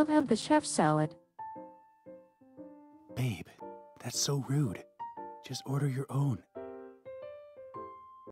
I'll have the chef salad. Babe, that's so rude. Just order your own.